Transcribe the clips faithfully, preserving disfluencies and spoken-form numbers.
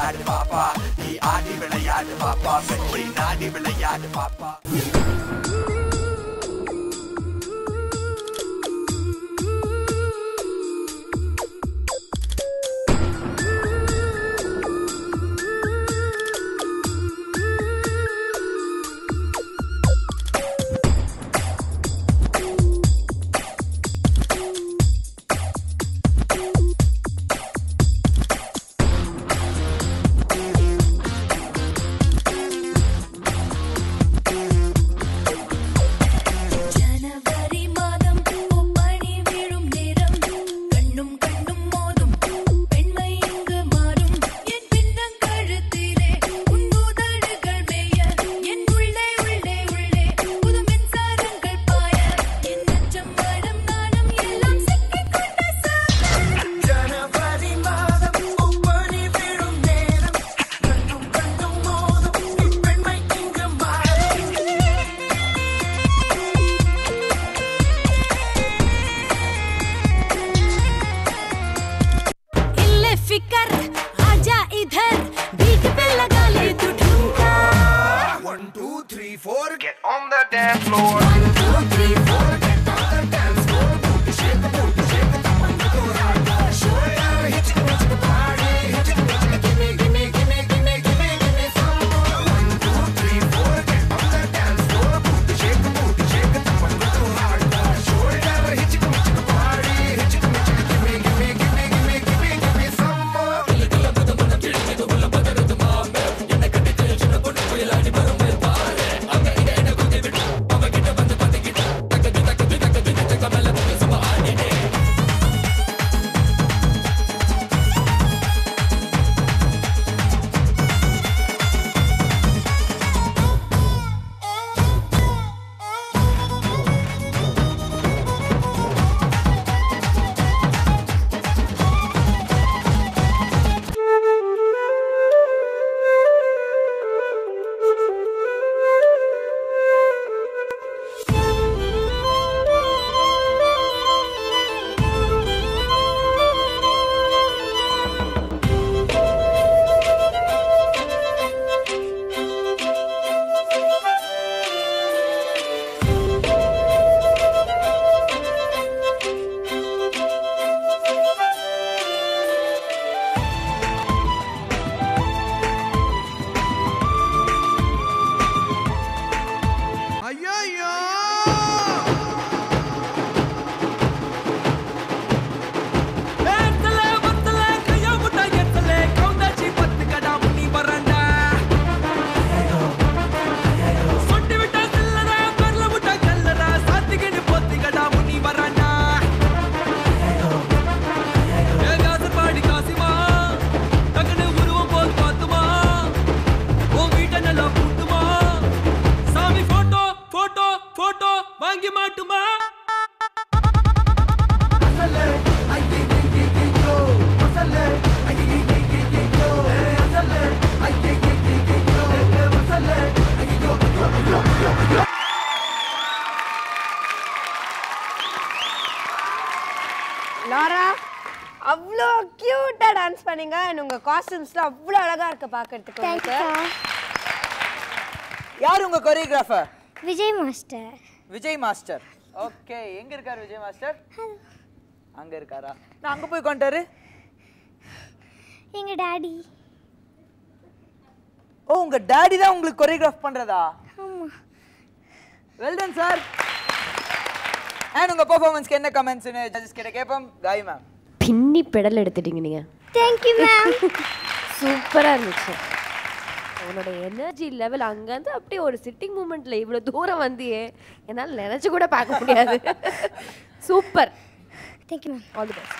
விளையாடு பாப்பா நீ ஆடி விளையாடு பாப்பா சக்தி நாடி விளையாடு பாப்பா Laura, avlo cute dance panninga and unga costumes la avlo alaga irukku paakradhukku. Thank you. Yaar unga choreographer? Vijay Master. Vijay Master. Okay, enga irukar Vijay Master? Anga irukara. Na anga poi kondaru. Enga daddy. Oh, unga daddy da ungalku choreograph pandradha? Amma. Well done, sir. And your performance, what comments do you have? Judges, Gayi ma'am. You took a pedal. Thank you, ma'am. Super. Your energy level is there. A sitting moment. It's so far away. I can't see it. Super. Thank you, ma'am. All the best.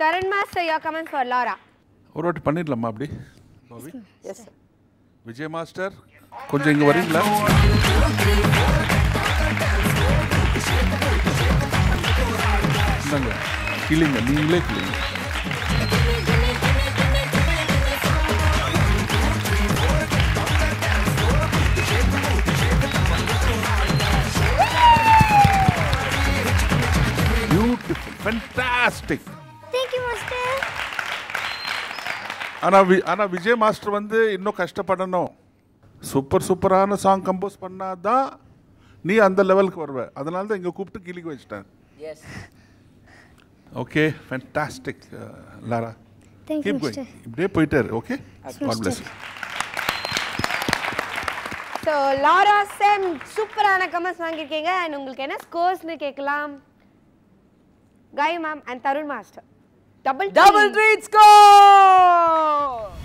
Tarun Master, your comments for Laura. One more time, ma'am. Yes, sir. Vijay Master, come here. Killing a new lake. Beautiful, fantastic. Thank you, Master. Ana Vijay Master vande inno kashtapadano. Super superana song compose panna da nee andha level ku varva. Adanal da inga koopittu kili vechitan. Yes. Okay, fantastic, uh, Lara. Thank you, Mister. Keep going. Poiter, okay? God bless you. So, Laura Sam, super ana comments vaangirkeenga and ungalku enna scores nu kekalam. Gayu ma'am and Tarun Master. Double, double treat score!